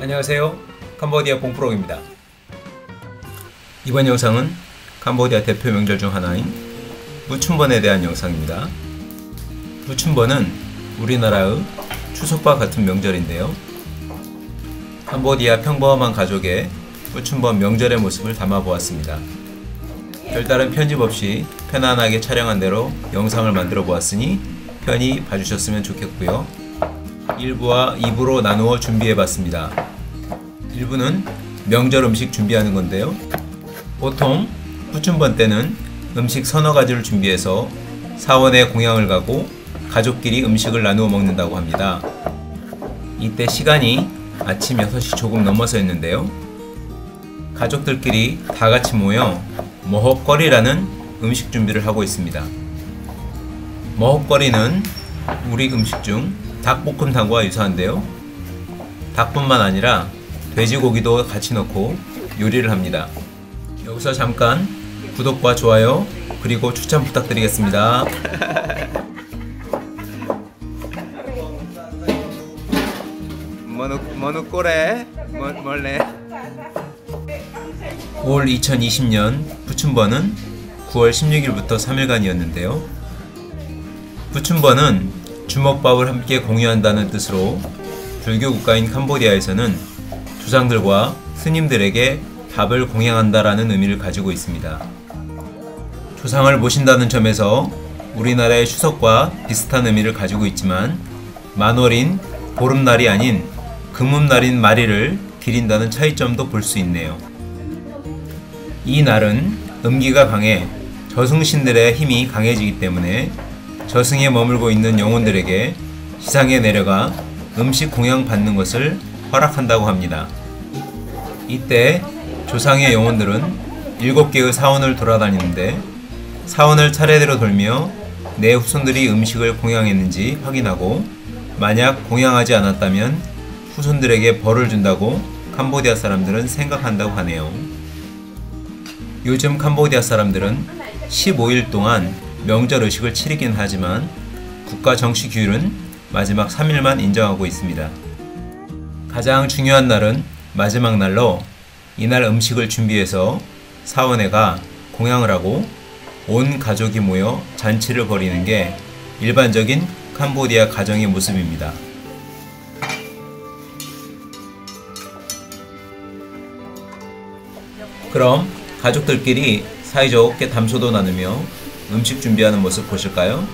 안녕하세요, 캄보디아 봉프롱입니다. 이번 영상은 캄보디아 대표 명절 중 하나인 프춤번에 대한 영상입니다. 프춤번은 우리나라의 추석과 같은 명절인데요, 캄보디아 평범한 가족의 프춤번 명절의 모습을 담아보았습니다. 별다른 편집 없이 편안하게 촬영한 대로 영상을 만들어 보았으니 편히 봐주셨으면 좋겠고요, 1부와 2부로 나누어 준비해봤습니다. 1부는 명절 음식 준비하는 건데요, 보통 프춤번 때는 음식 서너 가지를 준비해서 사원에 공양을 가고 가족끼리 음식을 나누어 먹는다고 합니다. 이때 시간이 아침 6시 조금 넘어서였는데요, 가족들끼리 다같이 모여 머헛거리라는 음식 준비를 하고 있습니다. 머헛거리는 우리 음식 중 닭볶음탕과 유사한데요, 닭뿐만 아니라 돼지고기도 같이 넣고 요리를 합니다. 여기서 잠깐 구독과 좋아요 그리고 추천 부탁드리겠습니다. 머누꼬레 멀레. 5월 2020년 프춤번은 9월 16일부터 3일간이었는데요. 프춤번은 주먹밥을 함께 공유한다는 뜻으로 불교 국가인 캄보디아에서는 조상들과 스님들에게 밥을 공양한다라는 의미를 가지고 있습니다. 조상을 모신다는 점에서 우리나라의 추석과 비슷한 의미를 가지고 있지만 만월인 보름날이 아닌 금음날인 마리를 기린다는 차이점도 볼 수 있네요. 이 날은 음기가 강해 저승신들의 힘이 강해지기 때문에 저승에 머물고 있는 영혼들에게 지상에 내려가 음식 공양받는 것을 허락한다고 합니다. 이때 조상의 영혼들은 7개의 사원을 돌아다니는데 사원을 차례대로 돌며 내 후손들이 음식을 공양했는지 확인하고 만약 공양하지 않았다면 후손들에게 벌을 준다고 캄보디아 사람들은 생각한다고 하네요. 요즘 캄보디아 사람들은 15일 동안 명절 의식을 치르긴 하지만 국가 정식 휴일은 마지막 3일만 인정하고 있습니다. 가장 중요한 날은 마지막 날로 이날 음식을 준비해서 사원회가 공양을 하고 온 가족이 모여 잔치를 벌이는 게 일반적인 캄보디아 가정의 모습입니다. 그럼 가족들끼리 사이좋게 담소도 나누며 음식 준비하는 모습 보실까요?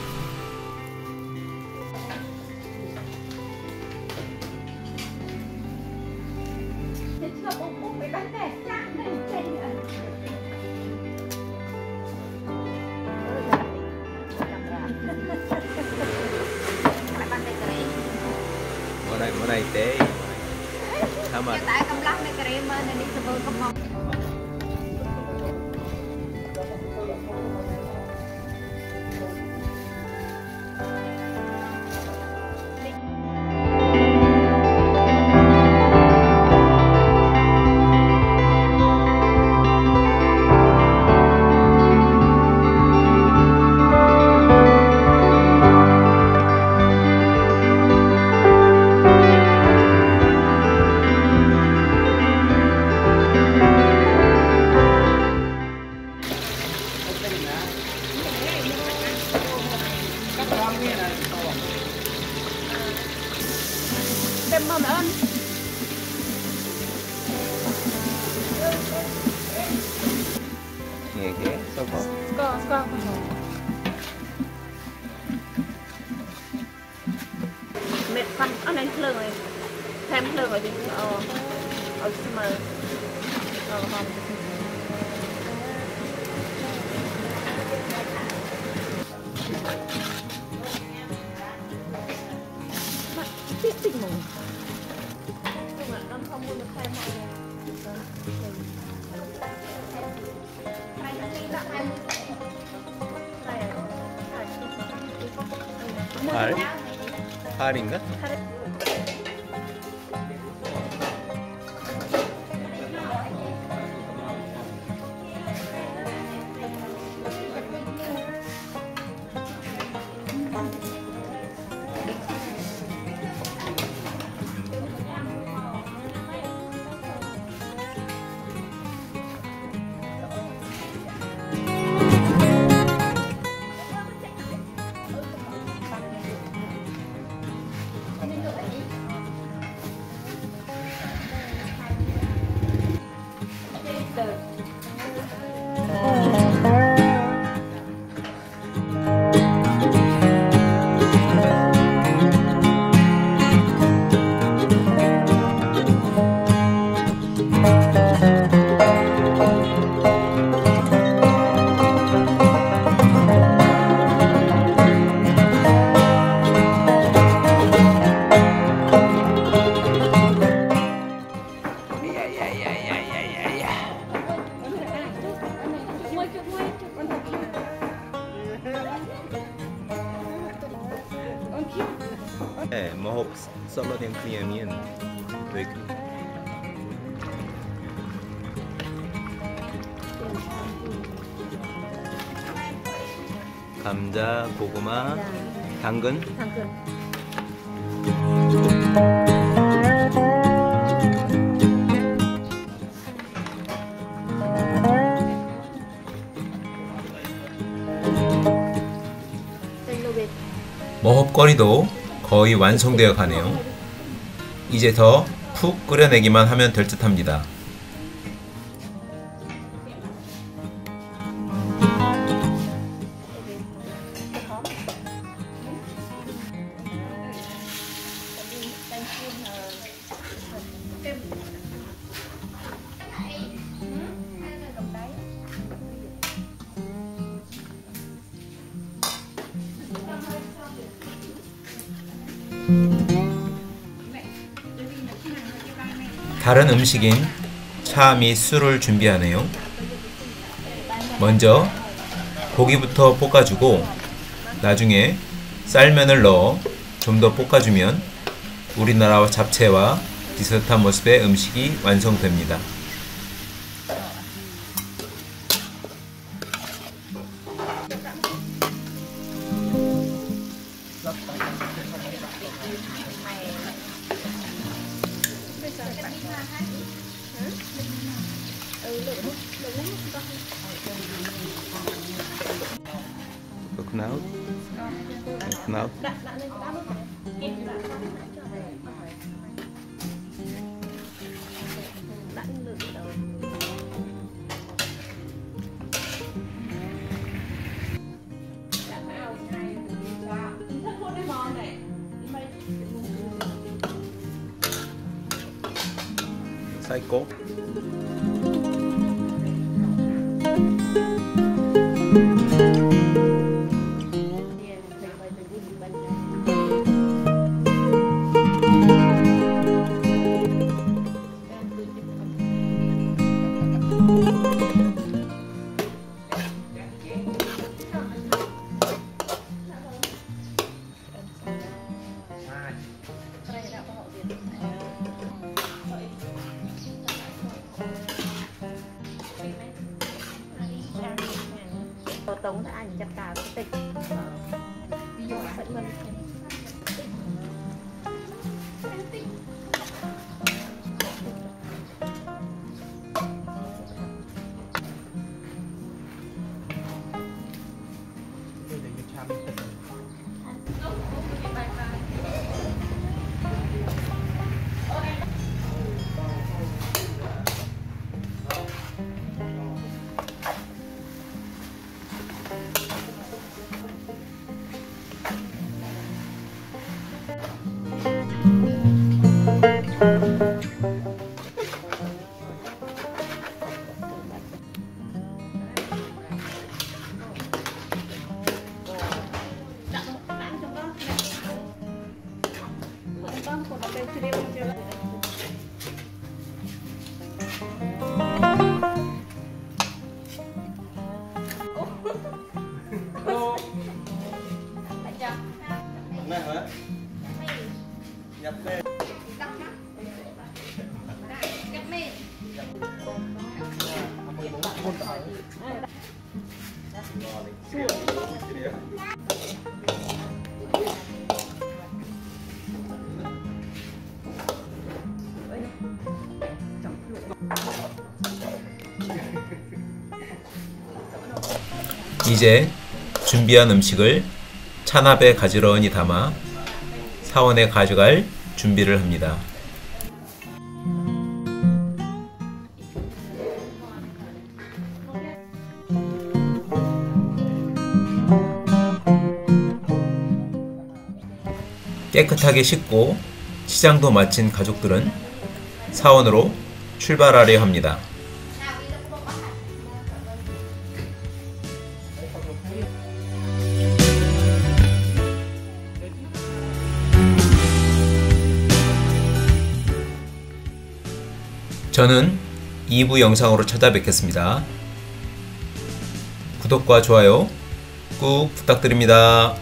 파리인가? É, Marrocos só lá tem cliente. 감자, 고구마, 당근. 머헛거리도 거의 완성되어 가네요. 이제 더 푹 끓여내기만 하면 될 듯합니다. 다른 음식인 차 및 술을 준비하네요. 먼저 고기부터 볶아주고 나중에 쌀면을 넣어 좀 더 볶아주면 우리나라 잡채와 비슷한 모습의 음식이 완성됩니다. 사이코 이제 준비한 음식을 찬압에 가지런히 담아 사원에 가져갈 준비를 합니다. 깨끗하게 씻고 시장도 마친 가족들은 사원으로 출발하려 합니다. 저는 2부 영상으로 찾아뵙겠습니다. 구독과 좋아요 꾹 부탁드립니다.